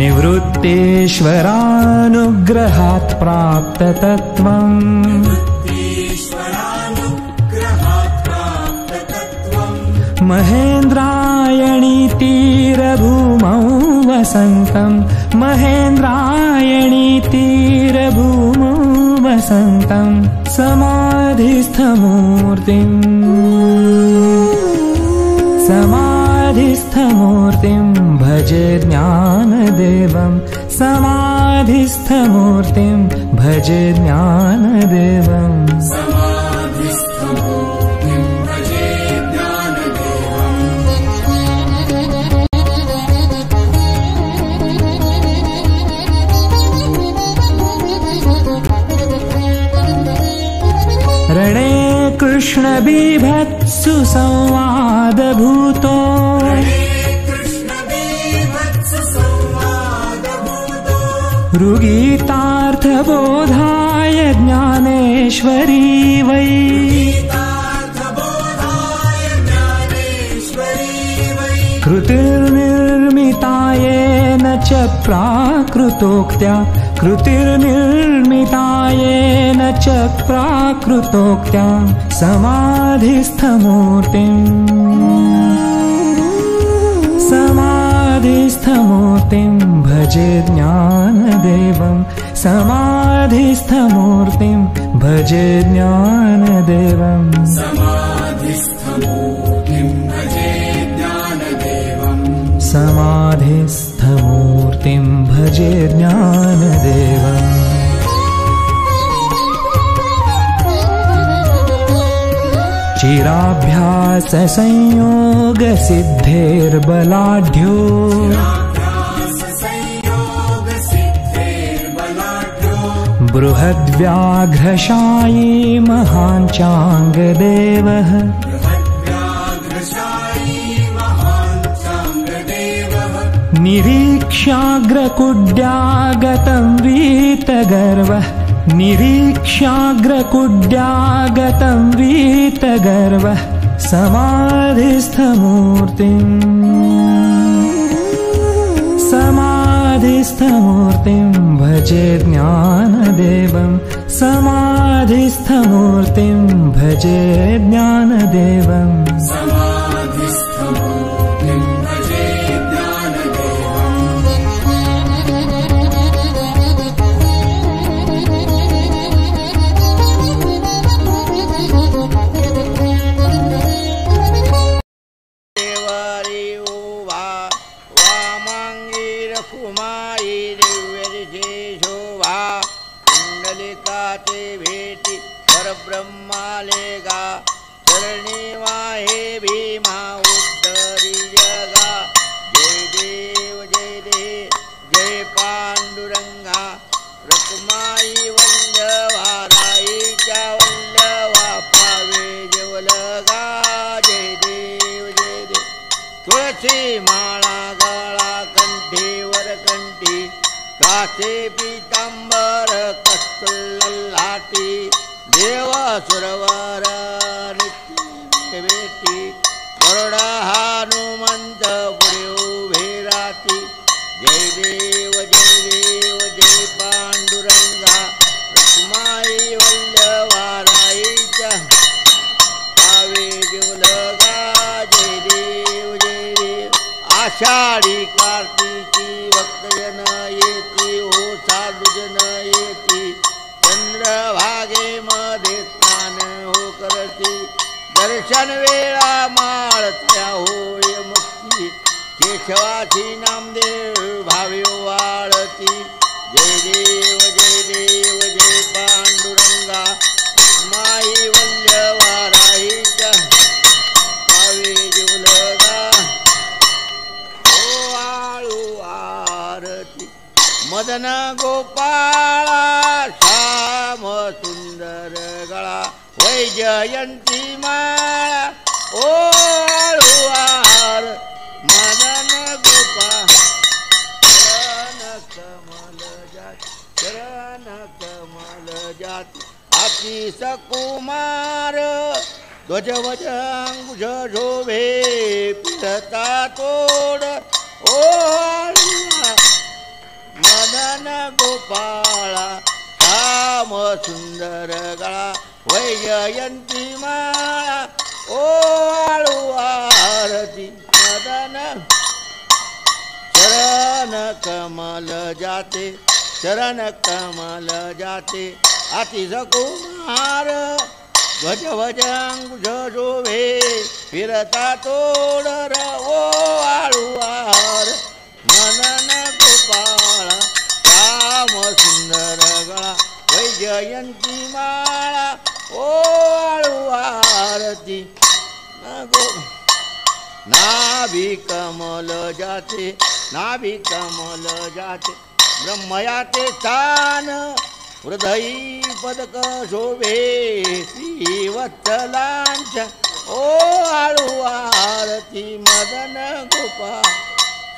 निवृत्तेश्वरानुग्रहात् प्राप्त तत्त्वं महेन्द्रायणीतीरभूमौ वसन्तं महेन्द्रायणीतीरभूमौ वसन्तं समाधिस्थमूर्तिं समाधिस्थमूर्तिं भजे ज्ञानदेवं समाधिस्थमूर्तिं भजे ज्ञानदेवं समाधिस्थमूर्तिं भजे ज्ञानदेवं। रणे कृष्ण बीभत्सु संवाद भूतो ऋगीतार्थ बोधाय ज्ञानेश्वरी वै कृतिर्निर्मितायेन च प्राकृतोक्त्या कृतिर्निर्मितायेन च प्राकृतोक्त्या समाधिस्थमूर्तिं भजे ज्ञानदेवं समाधिस्थमूर्तिं भजे ज्ञानदेवं समाधिस्थमूर्तिं भजे ज्ञानदेवं समाधिस्थमूर्तिं भजे ज्ञानदेवम्। चिराभ्यास संयोग सिद्धेर्बलाढ्यो बृहद्व्याघ्रशायी महाञ्चाङ्गदेवः निरीक्ष्याग्रकुड्यागतं वीतगर्वः निरीक्ष्याग्रकुड्यागतं वीतगर्वः समाधिस्थमूर्तिं भजे ज्ञानदेवं समाधिस्थमूर्तिं भजे ज्ञानदेवं समाधिस्थमूर्तिं भजे मदन गोपाला श्याम जयंती माँ ओढ़ुआर मदन गोपाल चरण कमल जाति अपनी सकुमार ध्वज वजंग शोभे पिता तोड़ ओढ़ुआ मदन गोपाल काम सुंदर गला वै जयंती माला ओवारती मदन चरण कमल जाते अति सकुमार ध्वज भजंग शोभे फिरता तोड़ रो आलुआर मदन गोपाल काम सुंदर गला वै जयंती माला आरती नाभि कमल जाते ब्रह्मयाते स्थान हृदय पदक शोभे वत्सलांच ओ आरती मदन गोपाल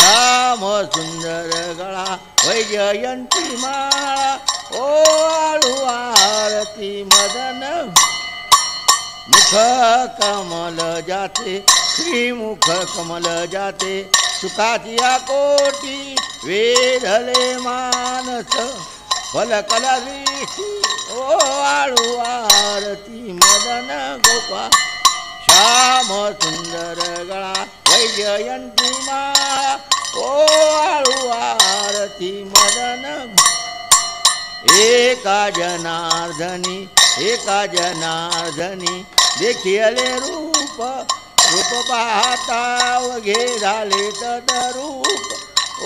श्याम सुंदर गला वै जयंती माला ओ आरती मदन मुख कमल जाते श्री मुख कमल जाते सुखातिया कोटी वेधले मानस फलकल ऋषि ओ आळू आरती मदन गोपाल श्याम सुंदर गळा वै जयंती माला ओ आळू आरती मदन एका जनार्दनी देखिले रूप रूप पाहता घेराले तद रूप ओ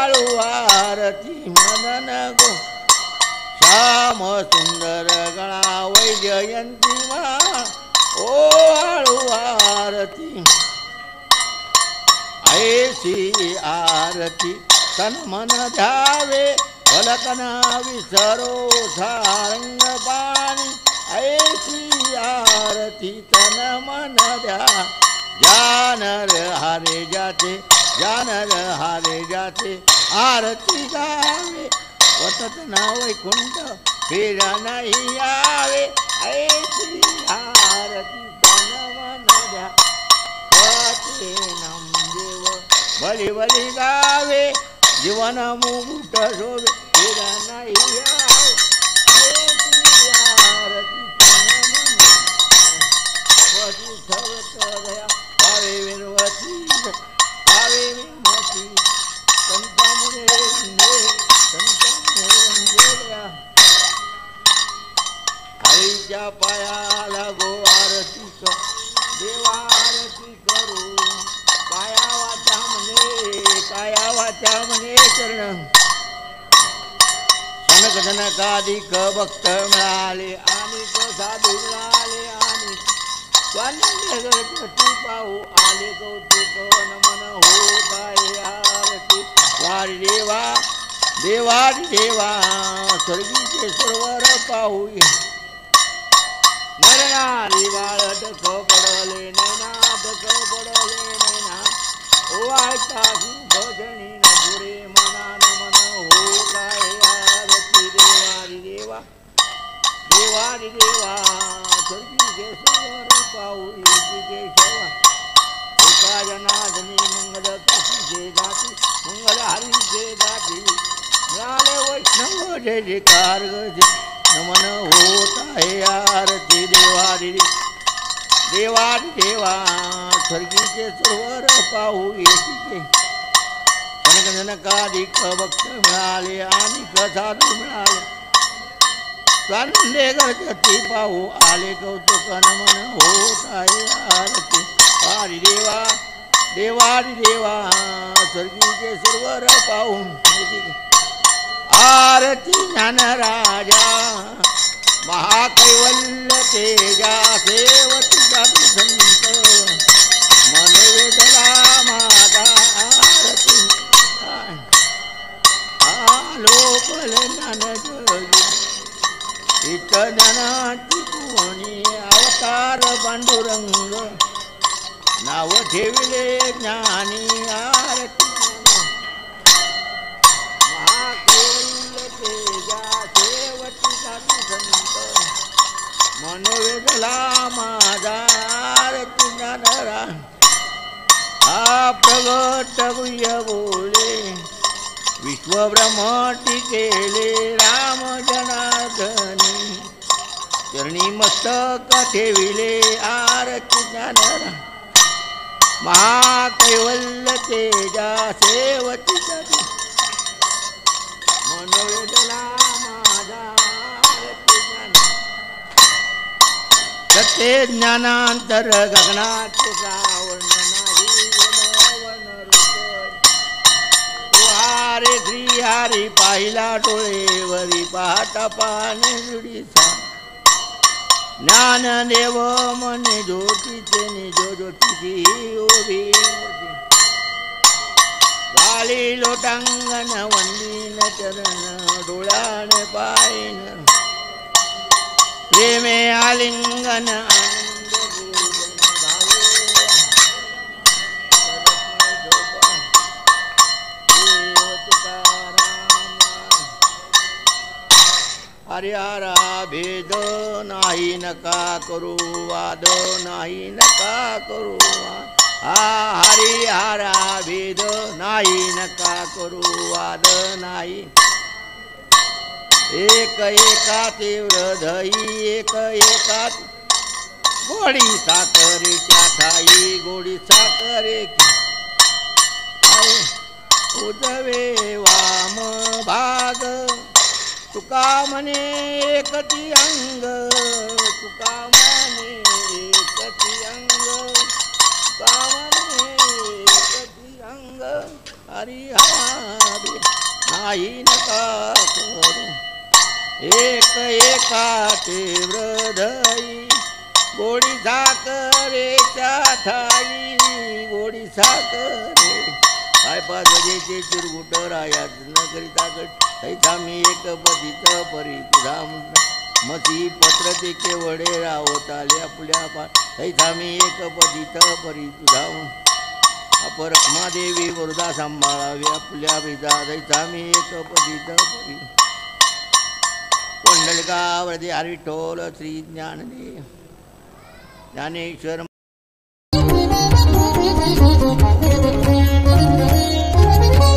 आळू आरती मदन गो श्याम सुंदर गळा वै जयंती माला ओ आळू आरती ऐसी आरती तन मन धावे भलकना विसरो सारंग पानी ऐसी आरती तन मन जानर हारे जाते आरती गावे वसत न वैकुंठ फिर नहीं आवे ऐसी आरती तन मन जाते नम देव बलि बलि गावे जीवन मुकुट शोभे हरीच्या पायाला गो आरती देवा आरती करू काया वाचा मने चरण जनकाधिक भक्त मिळाले अनेक साधू मिळाले आणि पाहू आले कौतुक नमन होत आहे आरती वारी देवा देवा देवा स्वर्गीचे सरोवर पाहू नरनारी वाळत पडले नैनाद पडले नैना वाळता भजनी नपुरे मना नमन होत आहे देवारी देवा स्वर्गीचे सरोवर पाहू एका जनार्दनी मंगल कशीचे जाती मंगल हरीचे जाती मिळाले वैष्णव जय जयकार नमन होत आहे आरती देवारी देवा स्वर्गीचे सरोवर पाहू जनकाधिक भक्त मिळाले अनेक साधू मिळाले स्वानंदेगरती पाहू आले कौतुक नमन होत आहे आरती वारी देवा देवारी देवा स्वर्गीचे सरोवर पाहू आरती ज्ञानराजा महाकैवल्य तेजा सेवत साधू संत मन वेदला माता आरती आलोकल ज्ञान टिकवणी अवतार पांडुरंग नाव ठेविले ज्ञानी आरती महाकेल तेजा देवती साधू संत मनोवेदला माझा आरती नरा हा प्रगट बोले विश्व ब्रह्मटी केले राम जनार्दनी चरणी मस्तक ठेविले आरती ज्ञानरा महाकैवल्य तेजा सेवती मनोवेदला माझा आरती ज्ञानरा सत्य ज्ञानांतर गगनात जावण हरे श्री हरी पाहिला डोळे वरी पाहता पाने जुडीसा ज्ञानदेव मने ज्योतीचे निज ज्योतीची उभी झाली लोटांगण वंदीन चरण डोळ्याने पाहिन प्रेमे आलिंगन हरिहरा भेद नाही नका करू वाद नाही नका करू हा हरिहरा भेद नाही नका करू वाद नाही एक एका तीव्र धई एक एका गोडी साखरेच्या ठाई गोडी साखरे उजवे वाम भाग तुका मने एकती अंग तुका मने एकती अंग तुका मने एकती अंग हरिहरी नाही नका करू एक एका तीव्र धई गोडी साखरेच्या ठाई गोडी साखरे पायपा गजेचे चिरगुट राया नगरीता गट तैसा मी एक पतित परी तुझा मती पत्र ते केवडे रावताले आपल्या पा तैसा मी एक पतित परी तुझा अपर महादेवी वृदा सांभाळावी आपल्या विदा तैसा मी एक पतित परी कोंडलगा वृदे हरिठोल श्री ज्ञानदेव ज्ञानेश्वर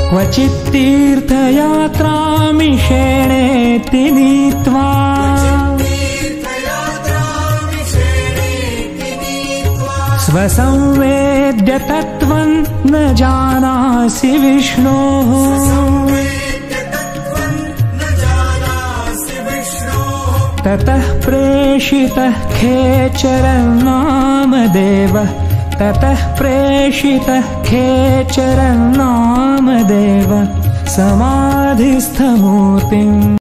क्वचित् तीर्थयात्रामिषेणे नीत्वा स्वसंवेद्य तत्त्वं न जानासि विष्णोः ततः प्रेषितः खेचरं नामदेवः ततः प्रेषितः खेचरं नामदेव समाधिस्थमूर्तिम्।